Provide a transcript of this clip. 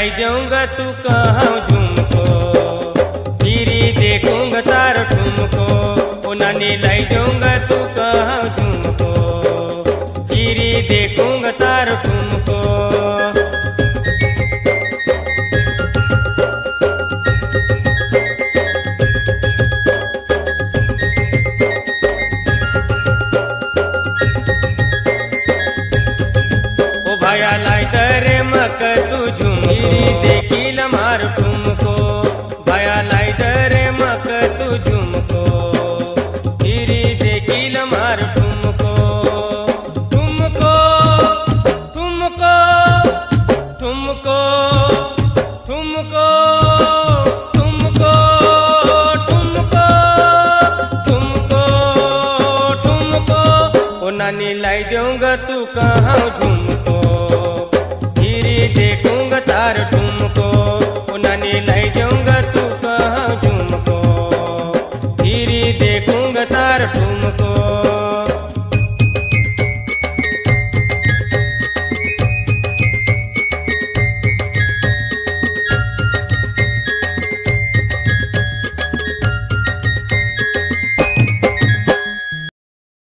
जाई दूंगा तू कहूँ झुमको, गिरी देखूंगा तारो ठुमको। ओ नानी लाई दूंगा तू कहूँ झुमको, गिरी देखूंगा तारो ठुमको। भाया लाई दरे मक तू झुमकी देखी लमार ठुमको, भाया लाई दरे मक तू झुमको, गिरी देखी लमार ठुमको। ठुमको ठुमको ठुमको ठुमको ठुमको ठुमको ठुमको ठुमको। ओ नानी लाई दूंगा तू कहाँ झुमको, देखूंगा तारो ठुमको। ओ नानी लाई जाऊंगा तू कहाँ झुमको, गिरी देखूंगा तारो ठुमको।